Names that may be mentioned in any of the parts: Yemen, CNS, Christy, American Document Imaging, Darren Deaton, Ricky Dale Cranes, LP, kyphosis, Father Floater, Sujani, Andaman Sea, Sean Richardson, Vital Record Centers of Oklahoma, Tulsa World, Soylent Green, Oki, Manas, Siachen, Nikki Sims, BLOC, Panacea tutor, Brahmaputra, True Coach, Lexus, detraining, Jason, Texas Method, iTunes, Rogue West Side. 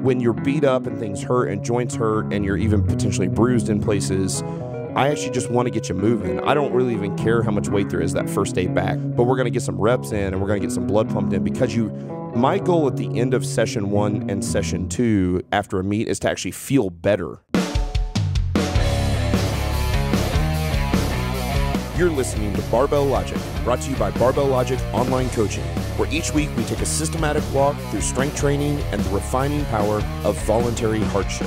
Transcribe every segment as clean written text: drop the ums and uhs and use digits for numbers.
when you're beat up and things hurt and joints hurt and you're even potentially bruised in places, I actually just want to get you moving. I don't really even care how much weight there is that first day back, but we're going to get some reps in and we're going to get some blood pumped in, because you, my goal at the end of session 1 and session 2 after a meet is to actually feel better. You're listening to Barbell Logic, brought to you by Barbell Logic Online Coaching, where each week we take a systematic walk through strength training and the refining power of voluntary hardship.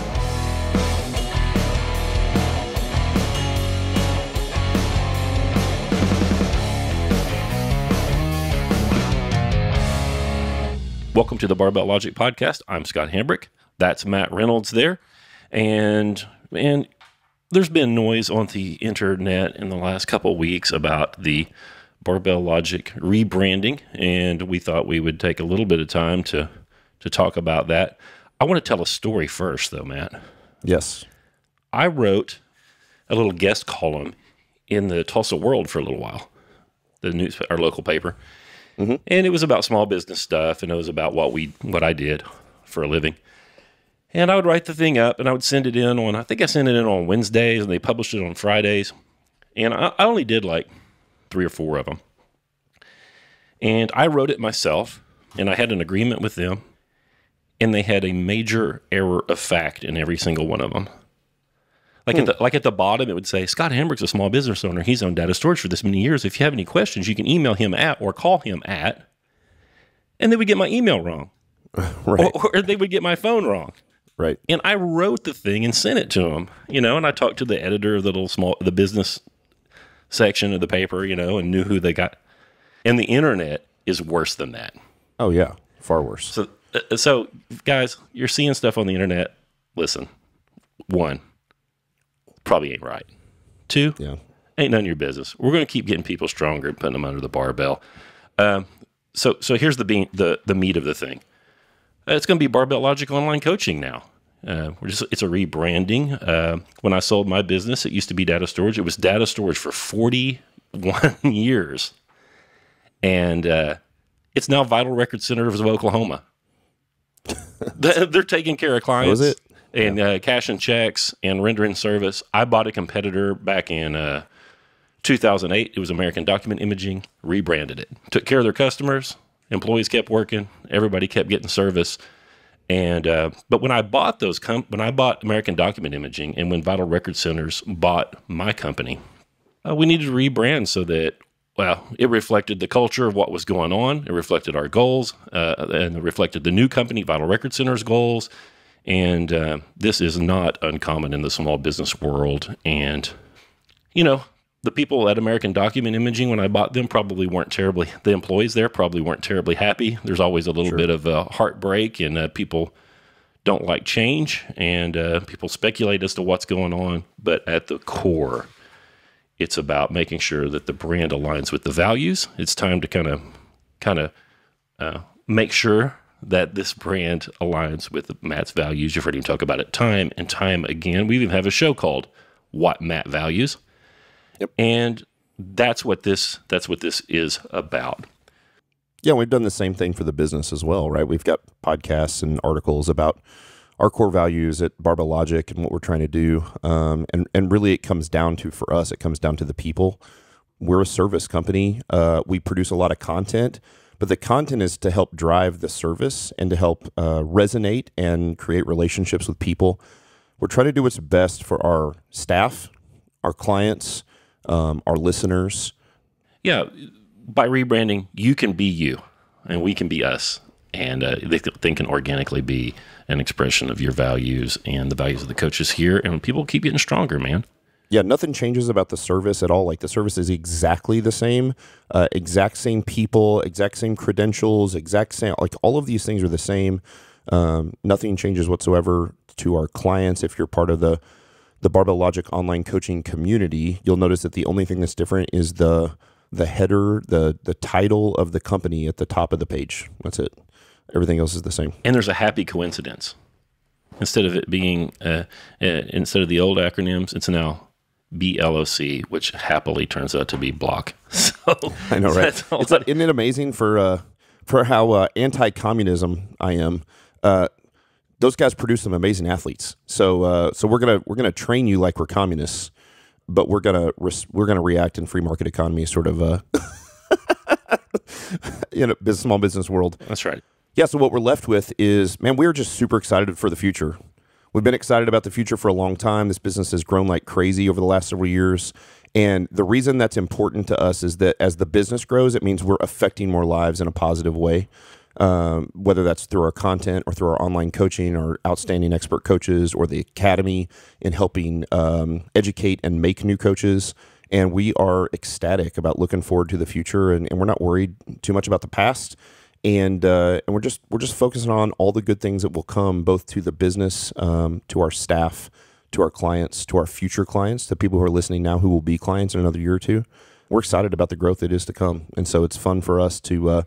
Welcome to the Barbell Logic Podcast. I'm Scott Hambrick. That's Matt Reynolds there. And there's been noise on the internet in the last couple of weeks about the Barbell Logic rebranding, and we thought we would take a little bit of time to talk about that. I want to tell a story first, though, Matt. Yes. I wrote a little guest column in the Tulsa World for a little while, the news, our local paper. Mm-hmm. And it was about small business stuff, and it was about what I did for a living. And I would write the thing up, and I would send it in on, I think I sent it in on Wednesdays, and they published it on Fridays. And I only did like 3 or 4 of them. And I wrote it myself, and I had an agreement with them, and they had a major error of fact in every single one of them. Like, at the bottom, it would say, Scott Hambrick's a small business owner. He's owned data storage for this many years. If you have any questions, you can email him at or call him at. And they would get my email wrong. Right. Or they would get my phone wrong. Right. And I wrote the thing and sent it to them, you know, and I talked to the editor of the little the business section of the paper, you know, and knew who they got. And the internet is worse than that. Oh, yeah. Far worse. So guys, you're seeing stuff on the internet. Listen, 1. Probably ain't right. 2, yeah, ain't none of your business. We're going to keep getting people stronger and putting them under the barbell. So here's the meat of the thing. It's going to be Barbell Logic Online Coaching now. It's a rebranding. When I sold my business, it used to be data storage. It was data storage for 41 years. And it's now Vital Record Centers of Oklahoma. They're taking care of clients. What was it? And cash and checks and rendering service. I bought a competitor back in 2008. It was American Document Imaging, rebranded it. Took care of their customers. Employees kept working. Everybody kept getting service. And but when I bought American Document Imaging, and when Vital Record Centers bought my company, we needed to rebrand so that, well, it reflected the culture of what was going on. It reflected our goals, and it reflected the new company, Vital Record Centers' goals. And this is not uncommon in the small business world. And, you know, the people at American Document Imaging, when I bought them, probably weren't terribly, the employees there probably weren't terribly happy. There's always a little bit of heartbreak, and people don't like change, and people speculate as to what's going on. But at the core, it's about making sure that the brand aligns with the values. It's time to kind of make sure that this brand aligns with Matt's values. You've heard him talk about it time and time again. We even have a show called What Matt Values. Yep. And that's what this is about. Yeah, we've done the same thing for the business as well, right? We've got podcasts and articles about our core values at Barbell Logic and what we're trying to do. And really it comes down to, for us, it comes down to the people. We're a service company. We produce a lot of content. But the content is to help drive the service and to help resonate and create relationships with people. We're trying to do what's best for our staff, our clients, our listeners. Yeah, by rebranding, you can be you, and we can be us, and the thing can organically be an expression of your values and the values of the coaches here, and people keep getting stronger, man. Yeah, nothing changes about the service at all. Like, the service is exactly the same, exact same people, exact same credentials, exact same, like, all of these things are the same. Nothing changes whatsoever to our clients. If you're part of the Barbell Logic Online Coaching community, you'll notice that the only thing that's different is the header, the title of the company at the top of the page. That's it. Everything else is the same. And there's a happy coincidence. Instead of it being, instead of the old acronyms, it's now BLOC, which happily turns out to be block. So I know, right? Isn't it amazing for how anti-communism I am? those guys produce some amazing athletes. So so we're gonna train you like we're communists, but we're gonna react in free market economy, sort of you know, small business world. That's right. Yeah. So what we're left with is, man, we're just super excited for the future. We've been excited about the future for a long time. This business has grown like crazy over the last several years. And the reason that's important to us is that as the business grows, it means we're affecting more lives in a positive way, whether that's through our content or through our online coaching or outstanding expert coaches or the academy in helping educate and make new coaches. And we are ecstatic about looking forward to the future, and we're not worried too much about the past. And we're just focusing on all the good things that will come, both to the business, to our staff, to our clients, to our future clients, to people who are listening now who will be clients in another year or two. We're excited about the growth that is to come, and so it's fun for us to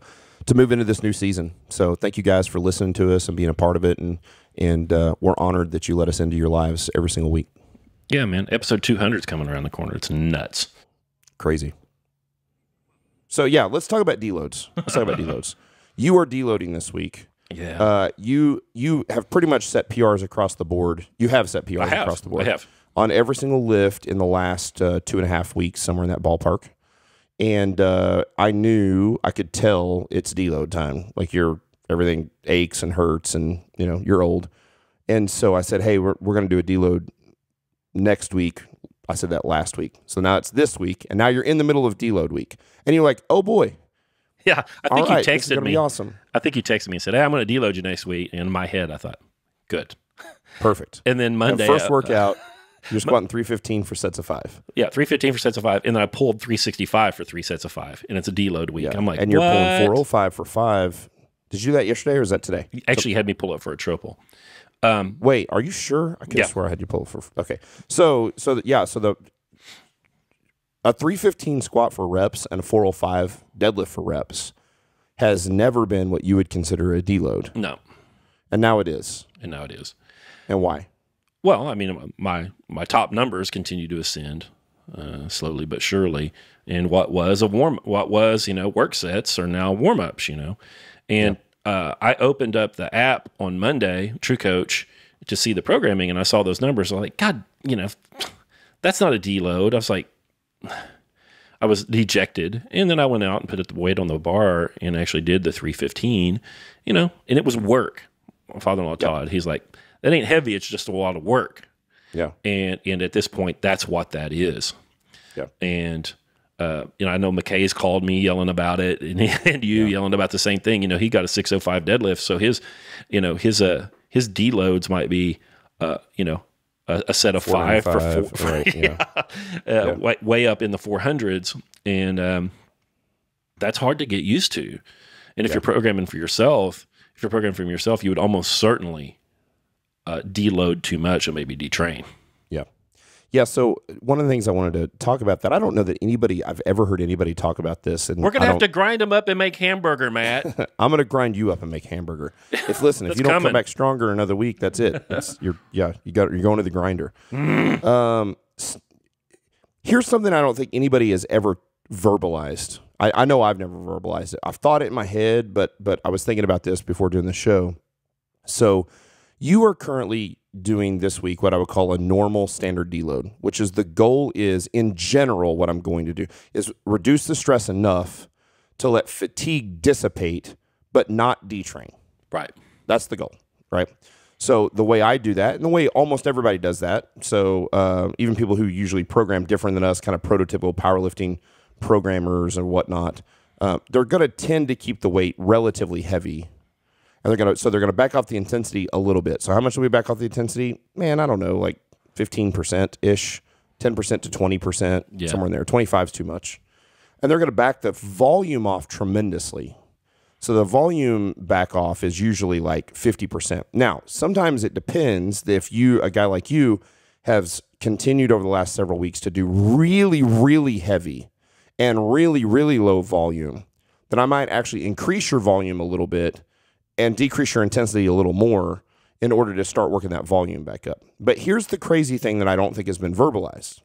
move into this new season. So thank you guys for listening to us and being a part of it, and we're honored that you let us into your lives every single week. Yeah, man. Episode 200 is coming around the corner. It's nuts, crazy. So yeah, let's talk about deloads. Let's talk about deloads. You are deloading this week. Yeah. You have pretty much set PRs across the board. You have set PRs across the board. I have. On every single lift in the last 2.5 weeks, somewhere in that ballpark. And I could tell it's deload time. Like everything aches and hurts, and you know, you're old. And so I said, hey, we're going to do a deload next week. I said that last week. So now it's this week, and now you're in the middle of deload week. And you're like, oh boy. Yeah, I think you texted me. Awesome. I think you texted me and said, "Hey, I'm going to deload you next week." And in my head, I thought, "Good, perfect." And then Monday, and first workout, you're squatting 315 for sets of 5. Yeah, 315 for sets of 5, and then I pulled 365 for 3 sets of 5, and it's a deload week. Yeah. I'm like, and you're pulling 405 for 5. Did you do that yesterday or is that today? You actually had me pull up for a triple. Wait, are you sure? I could swear I had you pull up for. Okay, A 315 squat for reps and a 405 deadlift for reps has never been what you would consider a deload. No. And now it is. And now it is. And why? Well, I mean, my top numbers continue to ascend slowly but surely. And what was, you know, work sets are now warm-ups, you know. And I opened up the app on Monday, True Coach, to see the programming, and I saw those numbers. I was like, God, you know, that's not a deload. I was like, I was dejected, and then I went out and put the weight on the bar and actually did the 315, you know, and it was work. My father-in-law Todd, he's like, that ain't heavy, it's just a lot of work. Yeah. And at this point, that's what that is. Yeah. And you know, I know McKay's called me yelling about it, and you yelling about the same thing. You know, he got a 605 deadlift, so his deloads might be you know, a set of 5 for 4, right, yeah. Way up in the 400s, and that's hard to get used to. And if you're programming for yourself, you would almost certainly deload too much and maybe detrain. Yeah, yeah. So one of the things I wanted to talk about that I don't know that I've ever heard anybody talk about this. And we're gonna have to grind them up and make hamburger, Matt. I'm gonna grind you up and make hamburger. If you don't come back stronger another week, that's it. You're going to the grinder. Here's something I don't think anybody has ever verbalized. I know I've never verbalized it. I've thought it in my head, but I was thinking about this before doing the show. So you are currently doing this week what I would call a normal standard deload, which is the goal is, in general, what I'm going to do is reduce the stress enough to let fatigue dissipate, but not detrain. Right. That's the goal, right? So the way I do that, and the way almost everybody does that, so even people who usually program different than us, kind of prototypical powerlifting programmers and whatnot, they're going to tend to keep the weight relatively heavy. And they're gonna back off the intensity a little bit. So how much do we back off the intensity? Man, I don't know, like 15%-ish, 10% to 20%, somewhere in there. 25 is too much. And they're gonna back the volume off tremendously. So the volume back off is usually like 50%. Now, sometimes it depends if a guy like you has continued over the last several weeks to do really, really heavy and really, really low volume, then I might actually increase your volume a little bit and decrease your intensity a little more in order to start working that volume back up. But here's the crazy thing that I don't think has been verbalized.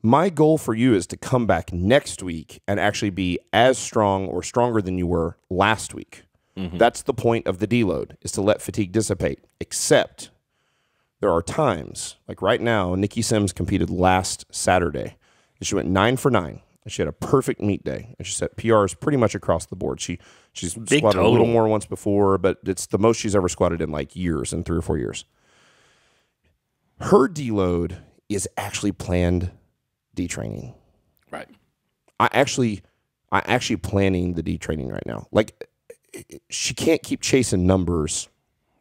My goal for you is to come back next week and actually be as strong or stronger than you were last week. Mm-hmm. That's the point of the deload, is to let fatigue dissipate, except there are times, like right now, Nikki Sims competed last Saturday, and she went 9 for 9, and she had a perfect meet day, and she set PRs pretty much across the board. She's big squatted total. A little more once before, but it's the most she's ever squatted in like years, in 3 or 4 years. Her deload is actually planned detraining. Right. I actually planning the detraining right now. Like, she can't keep chasing numbers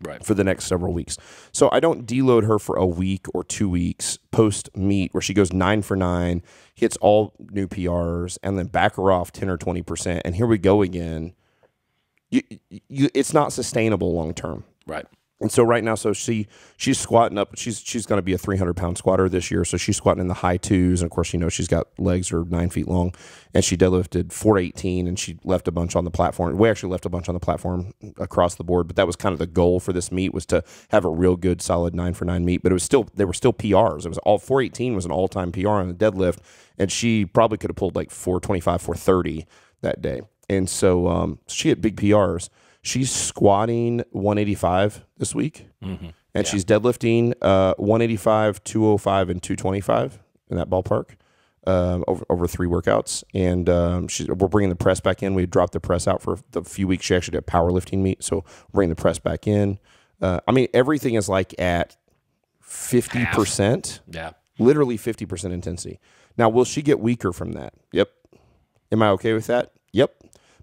right for the next several weeks. So I don't deload her for a week or 2 weeks post-meet where she goes 9 for 9, hits all new PRs, and then back her off 10 or 20%, and here we go again. It's not sustainable long-term. Right. And so right now, so she's squatting up. She's going to be a 300-pound squatter this year, so she's squatting in the high twos. And, of course, you know, she's got legs are 9 feet long, and she deadlifted 418, and she left a bunch on the platform. We actually left a bunch on the platform across the board, but that was kind of the goal for this meet, was to have a real good, solid 9 for 9 meet. But it was still, they were still PRs. It was all 418 was an all-time PR on the deadlift, and she probably could have pulled like 425, 430 that day. And so she had big PRs. She's squatting 185 this week, mm-hmm. and yeah. she's deadlifting 185, 205, and 225 in that ballpark over 3 workouts. And we're bringing the press back in. We dropped the press out for a few weeks. She actually did a powerlifting meet, so bring the press back in. I mean, everything is like at 50%, yeah, literally 50% intensity. Now, will she get weaker from that? Yep. Am I okay with that? Yep.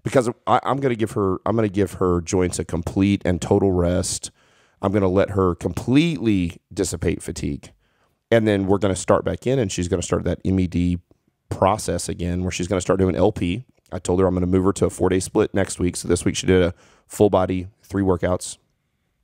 Because I'm going to give her joints a complete and total rest. I'm going to let her completely dissipate fatigue, and then we're going to start back in, and she's going to start that MED process again, where she's going to start doing LP. I told her I'm going to move her to a 4-day split next week. So this week she did a full body 3 workouts.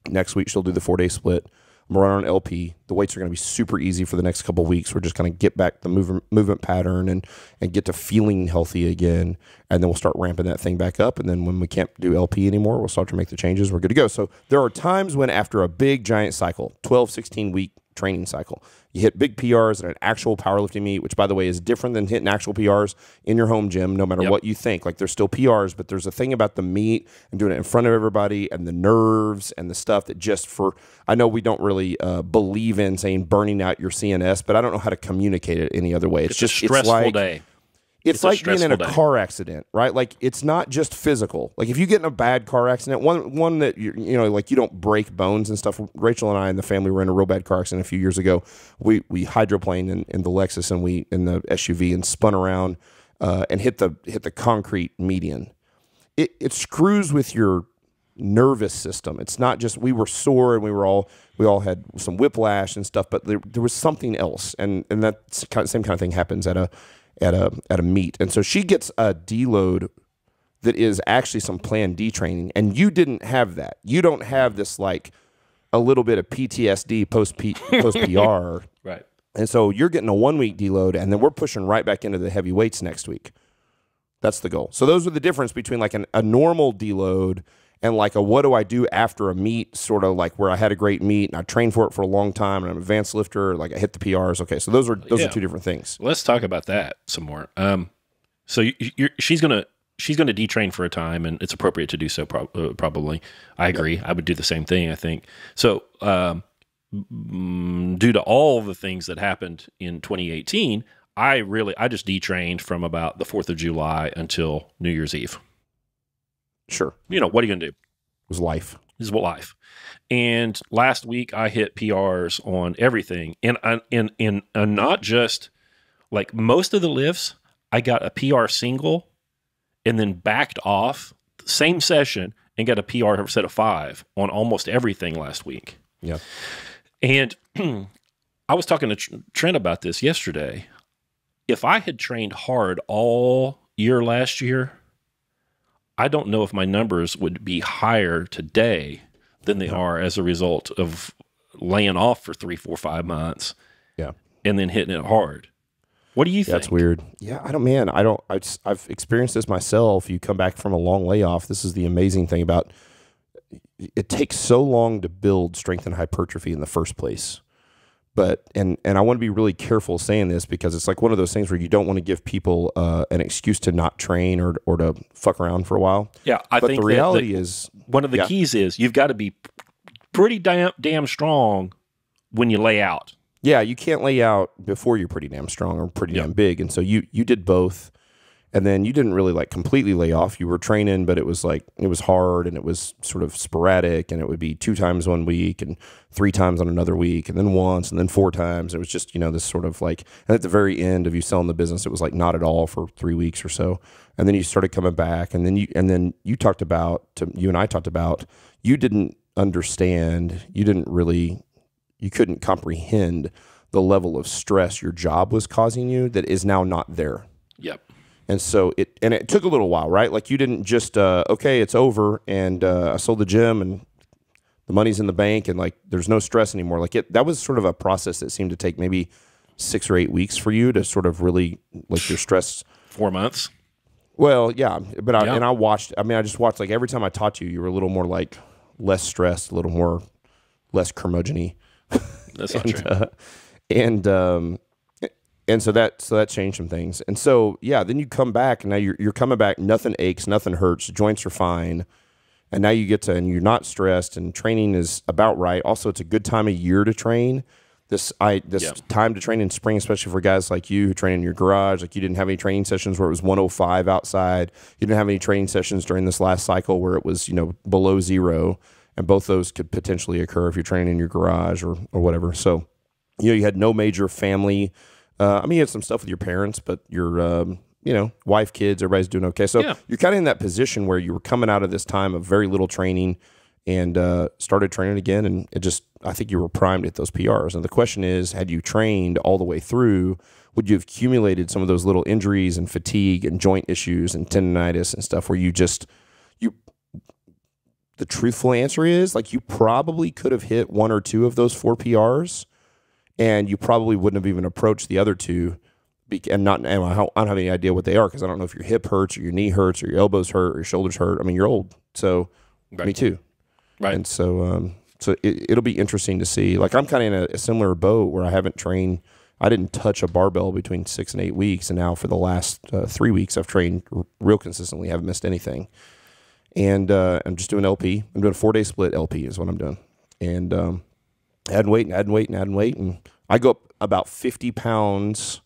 Next week she'll do the 4-day split. I'm going to run on LP. The weights are going to be super easy for the next couple of weeks. We're just going to get back the movement pattern and get to feeling healthy again. And then we'll start ramping that thing back up. And then when we can't do LP anymore, we'll start to make the changes. We're good to go. So there are times when after a big, giant cycle, 12, 16-week training cycle, you hit big PRs and an actual powerlifting meet, which, by the way, is different than hitting actual PRs in your home gym, no matter yep. what you think. Like, there's still PRs, but there's a thing about the meet and doing it in front of everybody and the nerves and the stuff that just for – I know we don't really believe in saying burning out your CNS, but I don't know how to communicate it any other way. It's just a stressful day. It's like being in a car accident, right? Like, it's not just physical. Like, if you get in a bad car accident, one that, you know, like, you don't break bones and stuff. Rachel and I and the family were in a real bad car accident a few years ago. We hydroplaned in the Lexus and we in the SUV and spun around and hit the concrete median. It screws with your nervous system. It's not just we were sore and we all had some whiplash and stuff, but there was something else, and that same kind of thing happens at a meet. And so she gets a deload that is actually some planned detraining, and you didn't have that. You don't have this like a little bit of PTSD post PR. Right. And so you're getting a 1-week deload, and then we're pushing right back into the heavy weights next week. That's the goal. So those are the difference between like a normal deload and like a what do I do after a meet, sort of like where I had a great meet and I trained for it for a long time and I'm an advanced lifter, like I hit the PRs. Okay, so those are 2 different things. Let's talk about that some more. So she's gonna detrain for a time, and it's appropriate to do so. Probably, I agree. Yep. I would do the same thing, I think. So due to all the things that happened in 2018, I just detrained from about the 4th of July until New Year's Eve. Sure. You know, what are you going to do? It was life. This is what life. And last week I hit PRs on everything. And not just like most of the lifts, I got a PR single and then backed off the same session and got a PR set of 5 on almost everything last week. Yeah. And I was talking to Trent about this yesterday. If I had trained hard all year last year, I don't know if my numbers would be higher today than they are as a result of laying off for 3, 4, 5 months, yeah, and then hitting it hard. What do you think? That's weird. Yeah, I don't, man. I don't. I've experienced this myself. You come back from a long layoff. This is the amazing thing about it takes so long to build strength and hypertrophy in the first place. But, and I want to be really careful saying this, because it's like one of those things where you don't want to give people an excuse to not train or to fuck around for a while. Yeah, I think the reality is one of the keys is you've got to be pretty damn strong when you lay out. Yeah, you can't lay out before you're pretty damn strong or pretty damn big, and so you did both, and then you didn't really like completely lay off. You were training, but it was like it was hard and it was sort of sporadic, and it would be 2 times one week and 3 times on another week, and then once and then 4 times. It was just, you know, this sort of like, and at the very end of you selling the business, it was like not at all for 3 weeks or so, and then you started coming back, and then you talked about you and I talked about you didn't understand, you didn't really, you couldn't comprehend the level of stress your job was causing you that is now not there. Yep. And so it took a little while, right? Like you didn't just, okay, it's over, and I sold the gym and the money's in the bank and like there's no stress anymore. Like that was sort of a process that seemed to take maybe 6 or 8 weeks for you to sort of really like your stress. 4 months. Well, yeah, but and I watched. I mean, I just watched, like every time I taught you, you were a little more like less stressed, a little more less curmudgeon-y. That's not true. And so that changed some things. And so, yeah, then you come back, and now you're coming back, nothing aches, nothing hurts, joints are fine. And now you get to, and you're not stressed, and training is about right. Also, it's a good time of year to train. This time to train in spring, especially for guys like you who train in your garage. Like you didn't have any training sessions where it was 105 outside. You didn't have any training sessions during this last cycle where it was, you know, below zero. And both those could potentially occur if you're training in your garage or whatever. So, you know, you had no major family. I mean, you had some stuff with your parents, but your, you know, wife, kids, everybody's doing okay. So you're kind of in that position where you were coming out of this time of very little training and started training again. And it just, I think you were primed at those PRs. And the question is, had you trained all the way through, would you have accumulated some of those little injuries and fatigue and joint issues and tendonitis and stuff where you just, the truthful answer is, like, you probably could have hit 1 or 2 of those 4 PRs, and you probably wouldn't have even approached the other 2. And I don't have any idea what they are, because I don't know if your hip hurts or your knee hurts or your elbows hurt or your shoulders hurt. I mean, you're old, so me too. Right. And so it'll be interesting to see. Like, I'm kind of in a similar boat where I haven't trained. I didn't touch a barbell between 6 and 8 weeks, and now for the last 3 weeks I've trained real consistently. I haven't missed anything. And I'm just doing LP. I'm doing a 4-day split LP is what I'm doing. And adding weight and adding weight and adding weight. And I go up about 50 pounds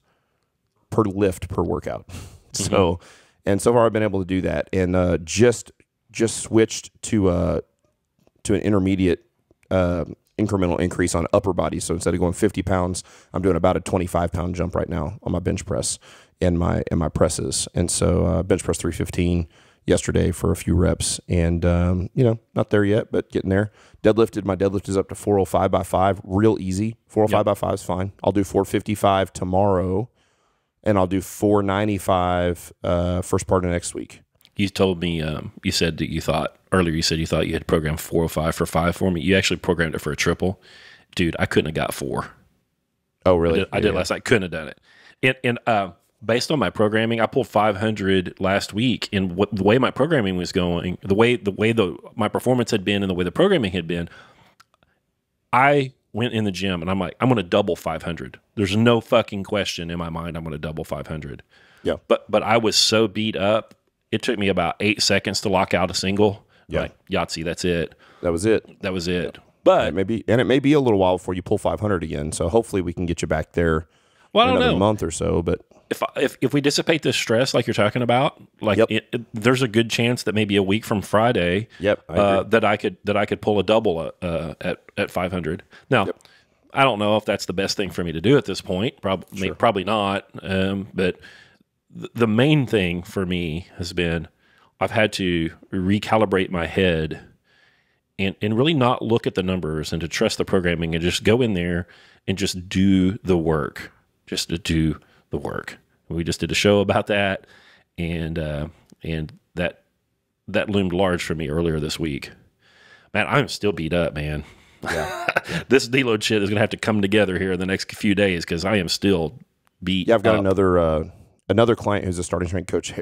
per lift per workout. So, and so far I've been able to do that. And just switched to an intermediate incremental increase on upper body. So instead of going 50 pounds, I'm doing about a 25-pound jump right now on my bench press and my presses. And so bench press 315. Yesterday for a few reps, and you know, not there yet, but getting there. Deadlifted, my deadlift is up to 405 by 5, real easy. 405 by 5 is fine. I'll do 455 tomorrow, and I'll do 495 first part of next week. You told me you said that you thought earlier. You said you thought you had programmed 405 for 5 for me. You actually programmed it for a triple, dude. I couldn't have got 4. Oh really? I did last night. Couldn't have done it. And based on my programming, I pulled 500 last week, and the way my programming was going, my performance had been, and the way the programming had been, I went in the gym and I'm like, I'm going to double 500. There's no fucking question in my mind I'm going to double 500. Yeah. But I was so beat up, it took me about 8 seconds to lock out a single. Yeah. Like, Yahtzee, that's it. That was it. That was it. Yeah. But it may be a little while before you pull 500 again. So hopefully we can get you back there. Well, in another month or so, but. If we dissipate this stress like you're talking about, like there's a good chance that maybe a week from Friday, that I could pull a double at 500. Now, I don't know if that's the best thing for me to do at this point. Probably not. But the main thing for me has been I've had to recalibrate my head and really not look at the numbers and to trust the programming and just go in there and just do the work, just to do the work. We just did a show about that, and that loomed large for me earlier this week. Man, I'm still beat up, man. Yeah. This deload shit is gonna have to come together here in the next few days because I am still beat. Yeah, I've got another another client who's a starting strength coach,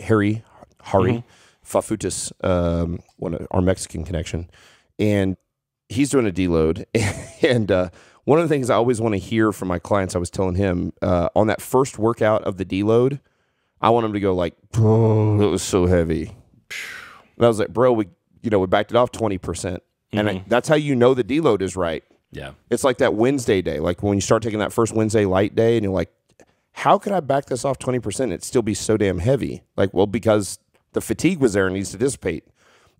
Harry Fafutas, one of our Mexican connection, and he's doing a deload, and one of the things I always want to hear from my clients, I was telling him on that first workout of the deload, I want him to go like, "Oh, it was so heavy." And I was like, "Bro, we backed it off 20%." And that's how you know the deload is right. Yeah. It's like that Wednesday day. Like when you start taking that first Wednesday light day and you're like, how could I back this off 20% and it'd still be so damn heavy? Like, well, because the fatigue was there and needs to dissipate.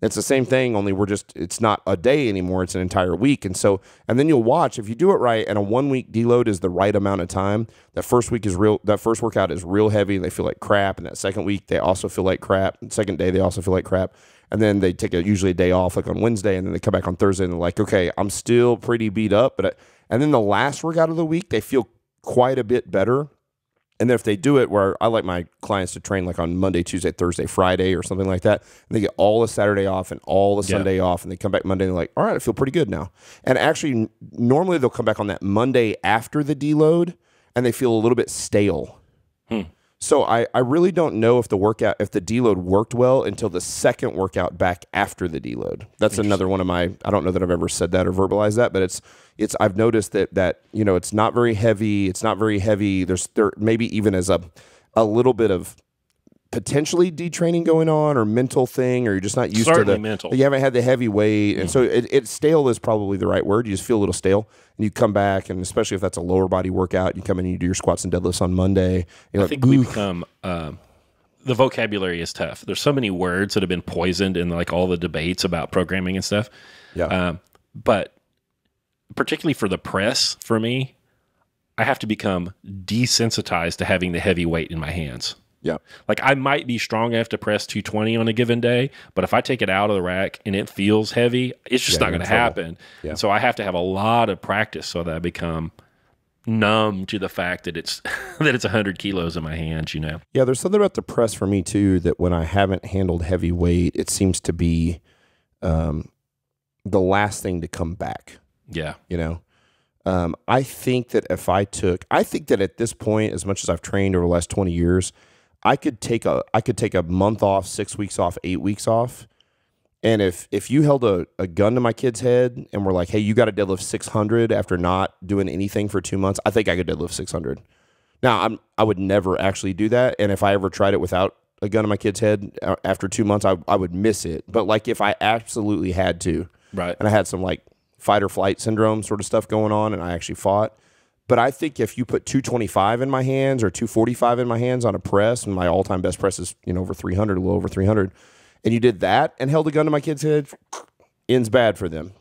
It's the same thing, only we're just, it's not a day anymore. It's an entire week. And so, and then you'll watch, if you do it right and a 1 week deload is the right amount of time, that first week is real, that first workout is real heavy. They feel like crap. And that second week, they also feel like crap. And second day, they also feel like crap. And then they take usually a day off, like on Wednesday, and then they come back on Thursday, and they're like, okay, I'm still pretty beat up. And then the last workout of the week, they feel quite a bit better. And then if they do it where I like my clients to train like on Monday, Tuesday, Thursday, Friday or something like that, and they get all the Saturday off and all the Sunday off, and they come back Monday and they're like, all right, I feel pretty good now. And actually, normally they'll come back on that Monday after the deload, and they feel a little bit stale. So I really don't know if the workout, if the deload worked well until the second workout back after the deload. That's another one of my, I don't know that I've ever said that or verbalized that, but it's I've noticed that you know, it's not very heavy. It's not very heavy. There maybe even as a little bit of potentially detraining going on or mental thing, or you're just not used to the mental. You haven't had the heavy weight, and so it stale is probably the right word. You just feel a little stale. And you come back, and especially if that's a lower body workout, you come in and you do your squats and deadlifts on Monday. I think we become the vocabulary is tough. There's so many words that have been poisoned in like all the debates about programming and stuff. Yeah. But particularly for the press, for me, I have to become desensitized to having the heavy weight in my hands. Yeah. Like I might be strong enough to press 220 on a given day, but if I take it out of the rack and it feels heavy, it's just not going to happen. Yeah. And so I have to have a lot of practice so that I become numb to the fact that it's that it's 100 kilos in my hands, you know? Yeah, there's something about the press for me too, that when I haven't handled heavy weight, it seems to be the last thing to come back. Yeah. You know? I think that if I think that at this point, as much as I've trained over the last 20 years, I could take a month off, 6 weeks off, 8 weeks off. And if you held a gun to my kid's head and were like, hey, you got to deadlift 600 after not doing anything for 2 months, I think I could deadlift 600. Now, I would never actually do that. And if I ever tried it without a gun to my kid's head after 2 months, I would miss it. But like if I absolutely had to, right, and I had some like fight or flight syndrome sort of stuff going on and I actually fought. But I think if you put 225 in my hands or 245 in my hands on a press, and my all-time best press is, you know, over 300, a little over 300, and you did that and held a gun to my kid's head, ends bad for them.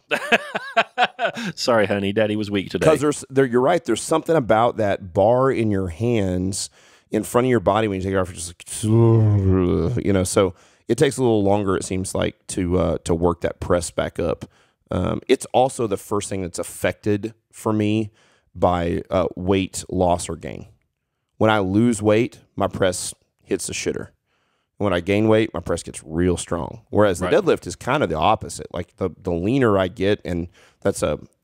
Sorry, honey, daddy was weak today. Because you're right. There's something about that bar in your hands in front of your body when you take it off. You're just like, you know, so it takes a little longer, it seems like, to work that press back up. It's also the first thing that's affected for me by weight loss or gain. When I lose weight, my press hits the shitter. When I gain weight, my press gets real strong. Whereas the deadlift is kind of the opposite. Like the leaner I get, and that's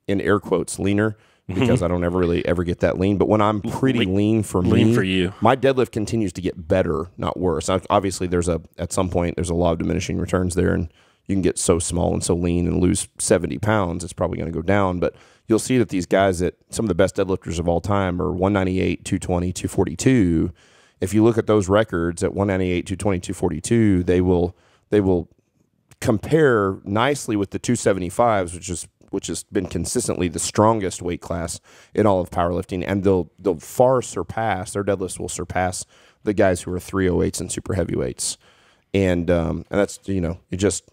in air quotes leaner, because I don't ever get that lean. But when I'm pretty lean for me, my deadlift continues to get better, not worse. Obviously, at some point there's a law of diminishing returns there, and you can get so small and so lean and lose 70 pounds, it's probably going to go down. But you'll see that these guys that some of the best deadlifters of all time are 198, 220, 242. If you look at those records at 198, 220, 242, they will compare nicely with the 275s, which has been consistently the strongest weight class in all of powerlifting, and they'll far surpass, their deadlifts will surpass the guys who are 308s and super heavyweights, and that's, you know, it just,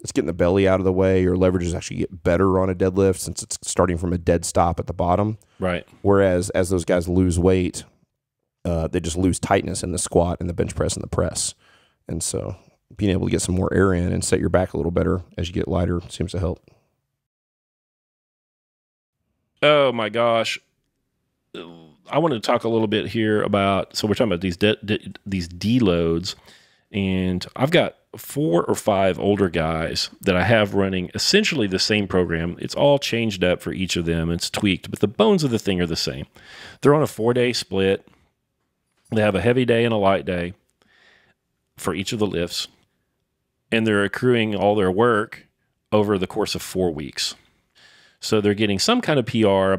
it's getting the belly out of the way. Your leverages actually get better on a deadlift since it's starting from a dead stop at the bottom. Right. Whereas as those guys lose weight, they just lose tightness in the squat and the bench press and the press. And so being able to get some more air in and set your back a little better as you get lighter seems to help. Oh my gosh. I wanted to talk a little bit here about, so we're talking about these deloads, and I've got 4 or 5 older guys that I have running essentially the same program. It's all changed up for each of them. It's tweaked, but the bones of the thing are the same. They're on a 4-day split. They have a heavy day and a light day for each of the lifts, and they're accruing all their work over the course of 4 weeks. So they're getting some kind of PR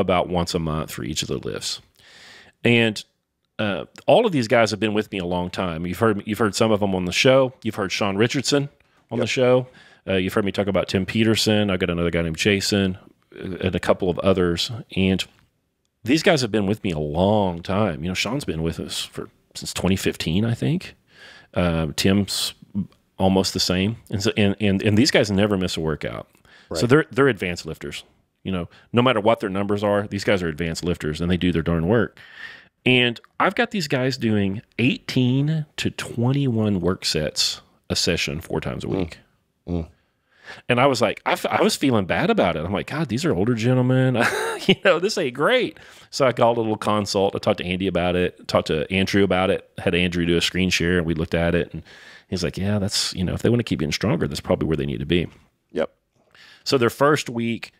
about once a month for each of the lifts. And all of these guys have been with me a long time. You've heard some of them on the show. You've heard Sean Richardson on the show. You've heard me talk about Tim Peterson. I've got another guy named Jason and a couple of others. And these guys have been with me a long time. You know, Sean's been with us since 2015, I think. Tim's almost the same. And so, and these guys never miss a workout. Right. So they're advanced lifters. You know, no matter what their numbers are, these guys are advanced lifters and they do their darn work. And I've got these guys doing 18 to 21 work sets a session 4 times a week. Mm. Mm. And I was like, I was feeling bad about it. I'm like, God, these are older gentlemen. You know, this ain't great. So I called a little consult. I talked to Andy about it, talked to Andrew about it, had Andrew do a screen share, and we looked at it. And he's like, yeah, that's, you know, if they want to keep getting stronger, that's probably where they need to be. Yep. So their first week,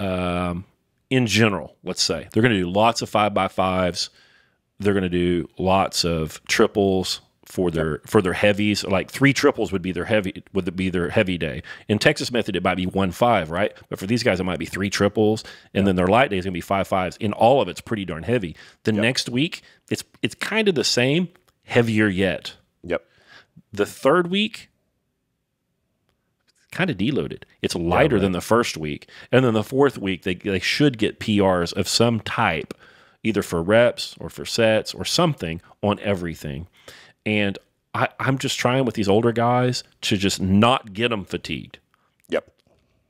in general, let's say, they're going to do lots of 5x5s. They're going to do lots of triples. For their heavies, like 3 triples would be their heavy day. In Texas Method, it might be 1 5, right? But for these guys, it might be 3 triples, and then their light day is gonna be 5 5s. In all of it's pretty darn heavy. The next week, it's kind of the same, heavier yet. Yep. The third week, kind of deloaded. It's lighter than the first week, and then the fourth week, they should get PRs of some type, either for reps or for sets or something on everything. And I'm just trying with these older guys to just not get them fatigued. Yep.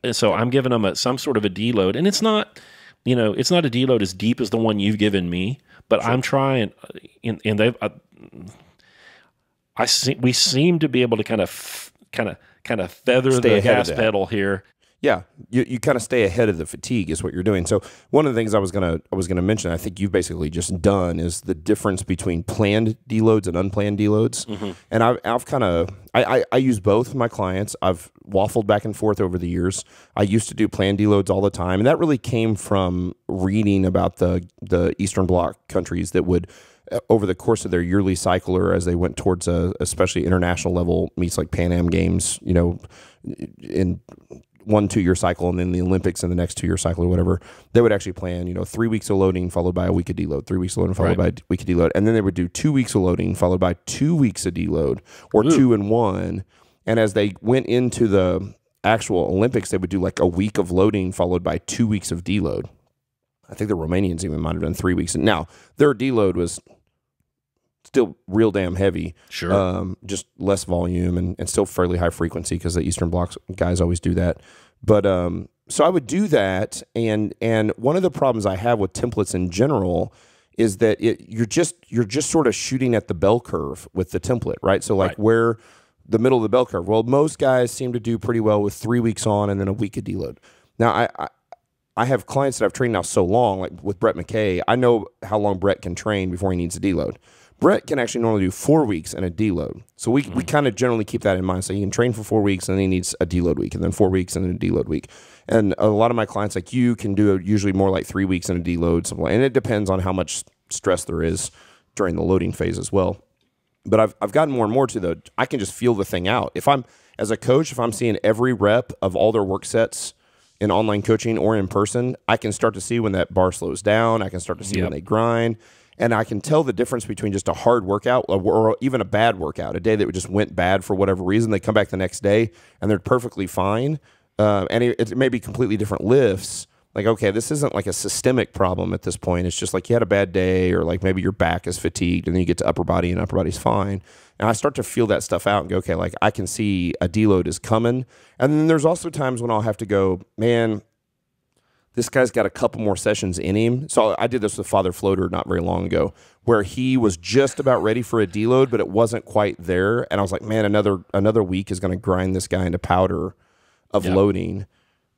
And so I'm giving them some sort of a deload. And it's not, you know, it's not a deload as deep as the one you've given me, but I'm trying, and they've, we seem to be able to kind of feather the gas pedal here. Yeah, you kind of stay ahead of the fatigue is what you're doing. So one of the things I was gonna mention, I think you've basically just done, is the difference between planned deloads and unplanned deloads. Mm-hmm. And I use both of my clients. I've waffled back and forth over the years. I used to do planned deloads all the time, and that really came from reading about the Eastern Bloc countries that would, over the course of their yearly cycle, or as they went towards especially international level meets like Pan Am Games, you know, in 1 2-year cycle, and then the Olympics in the next 2-year cycle or whatever, they would actually plan, you know, 3 weeks of loading followed by a week of deload, 3 weeks of loading followed by a week of deload. And then they would do 2 weeks of loading followed by 2 weeks of deload, or 2 and 1. And as they went into the actual Olympics, they would do like a week of loading followed by 2 weeks of deload. I think the Romanians even might have done 3 weeks. And now their deload was still real damn heavy, sure. Just less volume and still fairly high frequency, because the Eastern Bloc guys always do that. But so I would do that, and one of the problems I have with templates in general is that you're just sort of shooting at the bell curve with the template, right? So like where the middle of the bell curve. Well, most guys seem to do pretty well with 3 weeks on and then a week of deload. Now I have clients that I've trained now so long, like with Brett McKay. I know how long Brett can train before he needs a deload. Brett can actually normally do 4 weeks and a deload. So we kind of generally keep that in mind. So he can train for 4 weeks, and then he needs a deload week, and then 4 weeks and then a deload week. And a lot of my clients, like you, can do usually more like 3 weeks and a deload. Something like, and it depends on how much stress there is during the loading phase as well. But I've gotten more and more to the, I can just feel the thing out. If I'm, as a coach, if I'm seeing every rep of all their work sets in online coaching or in person, I can start to see when that bar slows down. I can start to see when they grind. And I can tell the difference between just a hard workout or even a bad workout, a day that just went bad for whatever reason. They come back the next day, and they're perfectly fine. And it may be completely different lifts. Like, okay, this isn't like a systemic problem at this point. It's just like you had a bad day, or like maybe your back is fatigued, and then you get to upper body, and upper body's fine. And I start to feel that stuff out and go, okay, like I can see a deload is coming. And then there's also times when I'll have to go, man, this guy's got a couple more sessions in him. So I did this with Father Floater not very long ago, where he was just about ready for a deload, but it wasn't quite there. And I was like, man, another week is going to grind this guy into powder of loading.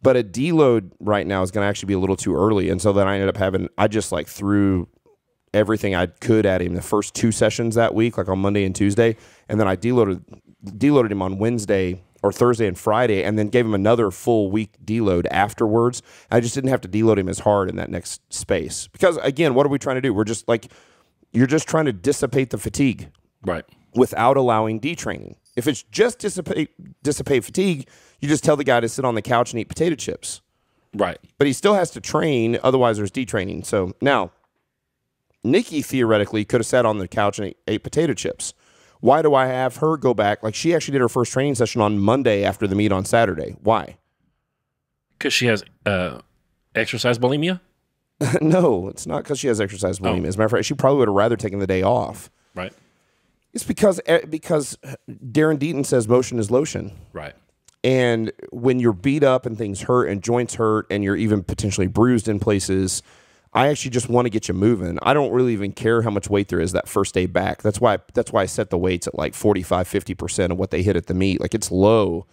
But a deload right now is going to actually be a little too early. And so then I ended up having, I just like threw everything I could at him the first 2 sessions that week, like on Monday and Tuesday. And then I deloaded him on Wednesday or Thursday and Friday, and then gave him another full week deload afterwards. I just didn't have to deload him as hard in that next space. Because, again, what are we trying to do? We're just like, you're just trying to dissipate the fatigue, right? Without allowing detraining. If it's just dissipate fatigue, you just tell the guy to sit on the couch and eat potato chips. Right. But he still has to train, otherwise there's detraining. So now, Nikki theoretically could have sat on the couch and ate potato chips. Why do I have her go back? Like, she actually did her first training session on Monday after the meet on Saturday. Why? Because she has exercise bulimia? No, it's not because she has exercise bulimia. As a matter of fact, she probably would have rather taken the day off. Right. It's because Darren Deaton says motion is lotion. Right. And when you're beat up and things hurt and joints hurt and you're even potentially bruised in places, I actually just want to get you moving. I don't really even care how much weight there is that first day back. That's why I set the weights at like 45, 50% of what they hit at the meet. Like, it's low,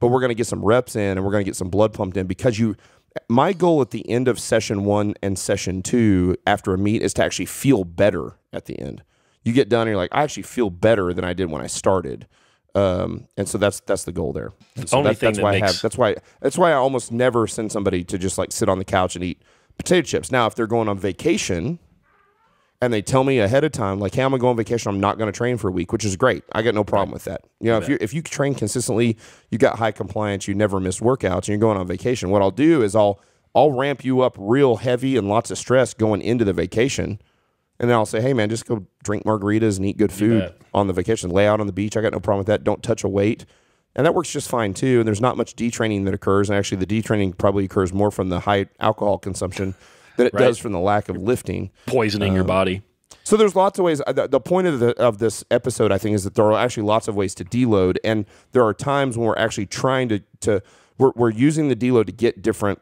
but we're going to get some reps in and we're going to get some blood pumped in, because you... My goal at the end of session one and session two after a meet is to actually feel better at the end. You get done and you're like, I actually feel better than I did when I started. And so that's the goal there. So that's why I almost never send somebody to just like sit on the couch and eat potato chips. Now, if they're going on vacation and they tell me ahead of time, like, hey, I'm going to go on vacation, I'm not going to train for a week, which is great. I got no problem with that. You know, if you train consistently, you got high compliance, you never miss workouts, and you're going on vacation, what I'll do is I'll ramp you up real heavy and lots of stress going into the vacation. And then I'll say, hey, man, just go drink margaritas and eat good food on the vacation. Lay out on the beach. I got no problem with that. Don't touch a weight. And that works just fine, too. And there's not much detraining that occurs. And actually, the detraining probably occurs more from the high alcohol consumption than it does from the lack of lifting. Poisoning your body. So there's lots of ways. The point of this episode, I think, is that there are actually lots of ways to deload. And there are times when we're actually trying we're using the deload to get different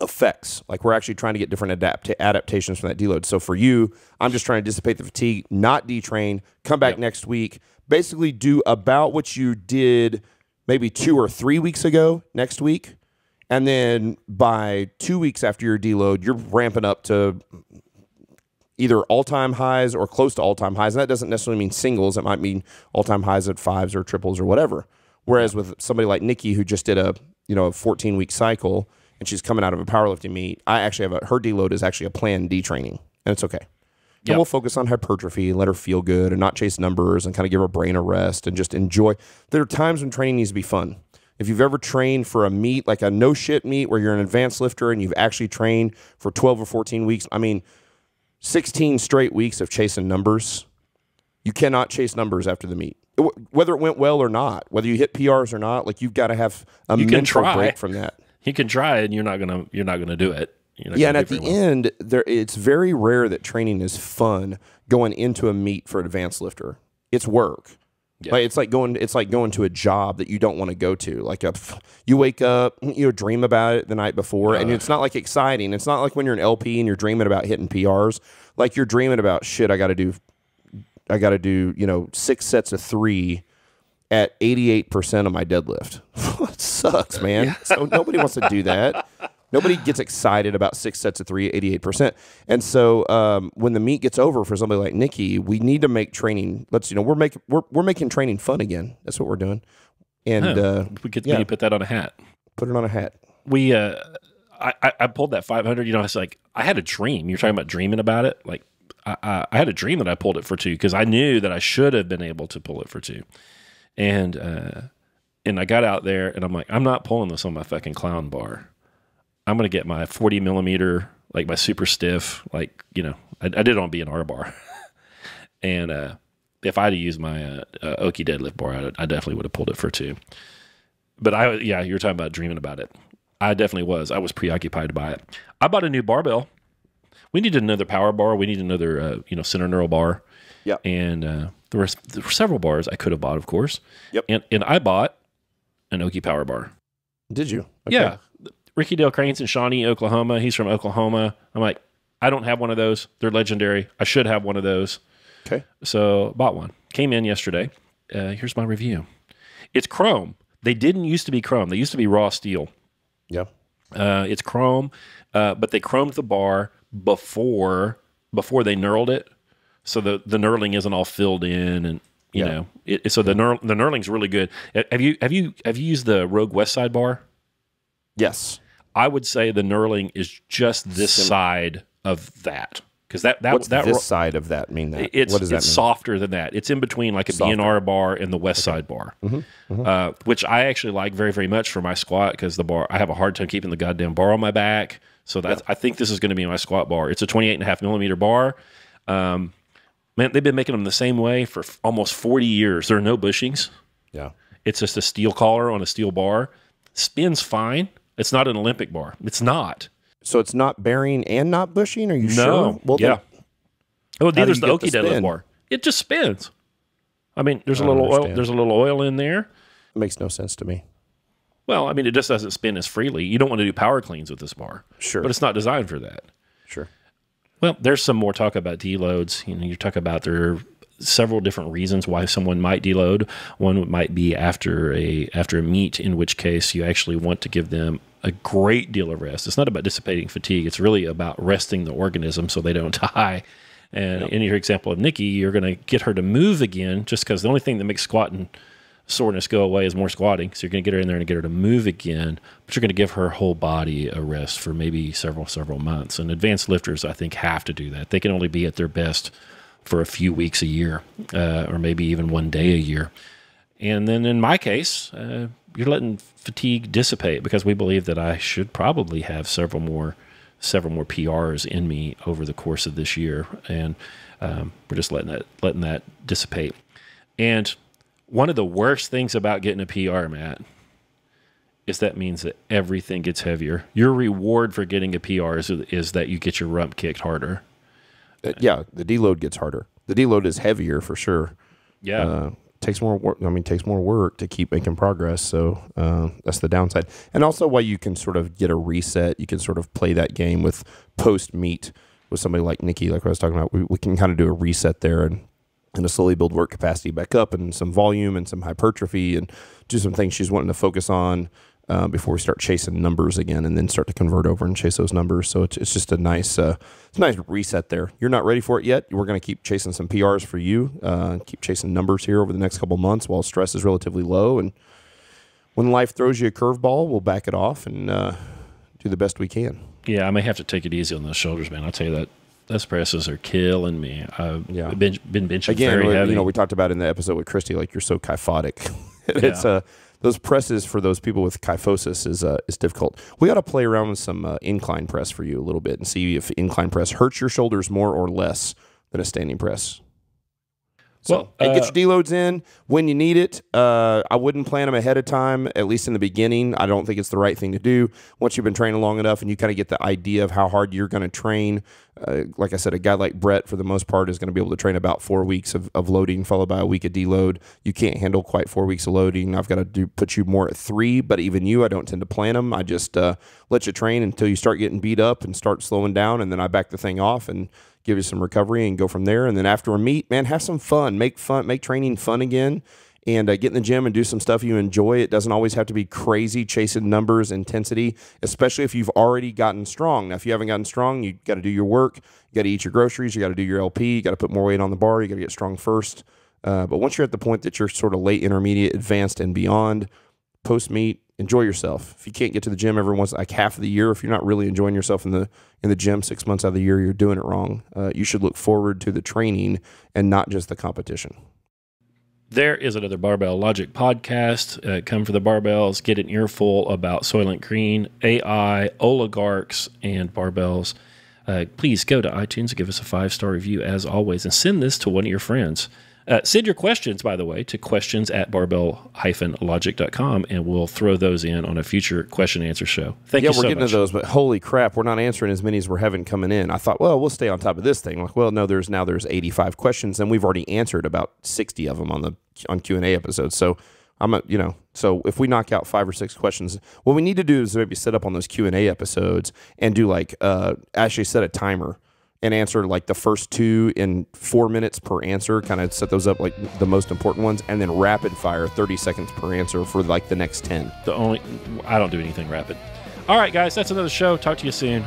effects. Like, we're actually trying to get different adaptations from that deload. So for you, I'm just trying to dissipate the fatigue, not detrain, come back next week, basically do about what you did maybe 2 or 3 weeks ago next week. And then by 2 weeks after your deload, you're ramping up to either all-time highs or close to all-time highs. And that doesn't necessarily mean singles. It might mean all-time highs at fives or triples or whatever. Whereas with somebody like Nikki, who just did a 14-week cycle, and she's coming out of a powerlifting meet, I actually have her deload is actually a planned detraining, and it's okay. And we'll focus on hypertrophy and let her feel good and not chase numbers and kind of give her brain a rest and just enjoy. There are times when training needs to be fun. If you've ever trained for a meet, like a no-shit meet where you're an advanced lifter and you've actually trained for 12 or 14 weeks, I mean, 16 straight weeks of chasing numbers, you cannot chase numbers after the meet. Whether it went well or not, whether you hit PRs or not, like, you've got to have a mental break from that. You can try it, and you're not gonna do it. Yeah, and at the end, it's very rare that training is fun going into a meet for an advanced lifter. It's work. Yeah. Like, it's like going to a job that you don't want to go to. Like, you wake up, you dream about it the night before, and it's not like exciting. It's not like when you're an LP and you're dreaming about hitting PRs. Like, you're dreaming about, shit, I gotta do, 6 sets of 3. At 88% of my deadlift. It sucks, man. Yeah. So nobody wants to do that. Nobody gets excited about 6 sets of 3, 88%. And so when the meet gets over for somebody like Nikki, we need to make training. We're making training fun again. That's what we're doing. And we need to put that on a hat. Put it on a hat. We I pulled that 500. It's like I had a dream. You're talking about dreaming about it. Like I had a dream that I pulled it for 2 because I knew that I should have been able to pull it for 2. And I got out there and I'm like, I'm not pulling this on my fucking clown bar. I'm going to get my 40 millimeter, like my super stiff, like, I did it on B&R bar. And, if I had used my, Oki deadlift bar, I definitely would have pulled it for 2, but you were talking about dreaming about it. I definitely was. I was preoccupied by it. I bought a new barbell. We needed another power bar. We need another, center neural bar. Yeah. And, there were several bars I could have bought, of course. Yep. And I bought an Oki power bar. Did you? Okay. Yeah. Ricky Dale Cranes in Shawnee, Oklahoma. He's from Oklahoma. I'm like, I don't have one of those. They're legendary. I should have one of those. Okay. So bought one. Came in yesterday. Here's my review. It's chrome. They didn't used to be chrome. They used to be raw steel. Yeah. It's chrome, but they chromed the bar before they knurled it. So the knurling isn't all filled in, and so the knurling's really good. Have you used the Rogue West Side bar? Yes, I would say the knurling is just this side of that. Because that what's that this side of that mean that it's, what does it's that mean? Softer than that. It's in between like a BNR bar and the West Side bar, which I actually like very, very much for my squat because the bar, I have a hard time keeping the goddamn bar on my back. So that's, I think this is going to be my squat bar. It's a 28.5mm bar. Man, they've been making them the same way for almost 40 years. There are no bushings. Yeah, it's just a steel collar on a steel bar. Spins fine. It's not an Olympic bar. It's not. So it's not bearing and not bushing? Are you sure? No. Well, yeah. Oh, there's the Oki deadlift bar. It just spins. I mean, there's a little oil in there. It makes no sense to me. Well, I mean, it just doesn't spin as freely. You don't want to do power cleans with this bar. Sure. But it's not designed for that. Sure. Well, there's some more talk about deloads. You know, you talk about there are several different reasons why someone might deload. One might be after a meet, in which case you actually want to give them a great deal of rest. It's not about dissipating fatigue. It's really about resting the organism so they don't die. And in your example of Nikki, you're going to get her to move again just because the only thing that makes squatting soreness go away is more squatting. So you're going to get her in there and get her to move again, but you're going to give her whole body a rest for maybe several months. And advanced lifters, I think, have to do that. They can only be at their best for a few weeks a year or maybe even one day a year. And then in my case, you're letting fatigue dissipate because we believe that I should probably have several more PRs in me over the course of this year, and we're just letting that dissipate. And one of the worst things about getting a PR, Matt, is that means that everything gets heavier. Your reward for getting a PR is that you get your rump kicked harder. Yeah, the deload gets harder. The deload is heavier for sure. Yeah. Takes more work. I mean, takes more work to keep making progress. So that's the downside. And also, while you can sort of get a reset, you can sort of play that game with post meet with somebody like Nikki, like I was talking about. We can kind of do a reset there and slowly build work capacity back up and some volume and some hypertrophy and do some things she's wanting to focus on before we start chasing numbers again and then start to convert over and chase those numbers. So it's just a nice reset there. You're not ready for it yet. We're going to keep chasing some PRs for you, keep chasing numbers here over the next couple of months while stress is relatively low. And when life throws you a curveball, we'll back it off and do the best we can. Yeah, I may have to take it easy on those shoulders, man. I'll tell you that. Those presses are killing me. I've been benching again, very heavy. You know, we talked about in the episode with Christy, like you're so kyphotic. It's those presses for those people with kyphosis is difficult. We ought to play around with some incline press for you a little bit and see if incline press hurts your shoulders more or less than a standing press. So, well, get your deloads in when you need it. I wouldn't plan them ahead of time, at least in the beginning. I don't think it's the right thing to do. Once you've been training long enough and you kind of get the idea of how hard you're going to train, like I said, a guy like Brett, for the most part, is going to be able to train about 4 weeks of loading followed by a week of deload. You can't handle quite 4 weeks of loading. I've got to put you more at 3, but even you, I don't tend to plan them. I just let you train until you start getting beat up and start slowing down, and then I back the thing off and give you some recovery and go from there. And then after a meet, man, have some fun. Make training fun again, and get in the gym and do some stuff you enjoy. It doesn't always have to be crazy chasing numbers, intensity, especially if you've already gotten strong. Now, if you haven't gotten strong, you got to do your work. You got to eat your groceries. You got to do your LP. You got to put more weight on the bar. You got to get strong first. But once you're at the point that you're sort of late, intermediate, advanced, and beyond, post-meet, enjoy yourself. If you can't get to the gym every once, like half of the year, if you're not really enjoying yourself in the gym 6 months out of the year, you're doing it wrong. You should look forward to the training and not just the competition. There is another Barbell Logic podcast. Come for the barbells. Get an earful about Soylent Green, AI, oligarchs, and barbells. Please go to iTunes and give us a 5-star review as always, and send this to one of your friends. Send your questions, by the way, to questions@barbell-logic.com, and we'll throw those in on a future question-answer show. Thank you so much. Yeah, we're getting to those, but holy crap, we're not answering as many as we're having coming in. I thought, well, we'll stay on top of this thing. Like, well, no, now there's 85 questions, and we've already answered about 60 of them on Q&A episodes. So so if we knock out 5 or 6 questions, what we need to do is maybe set up on those Q&A episodes and do like actually set a timer and answer like the first 2 in 4 minutes per answer, kind of set those up like the most important ones, and then rapid fire 30 seconds per answer for like the next 10. I don't do anything rapid. All right, guys, that's another show. Talk to you soon.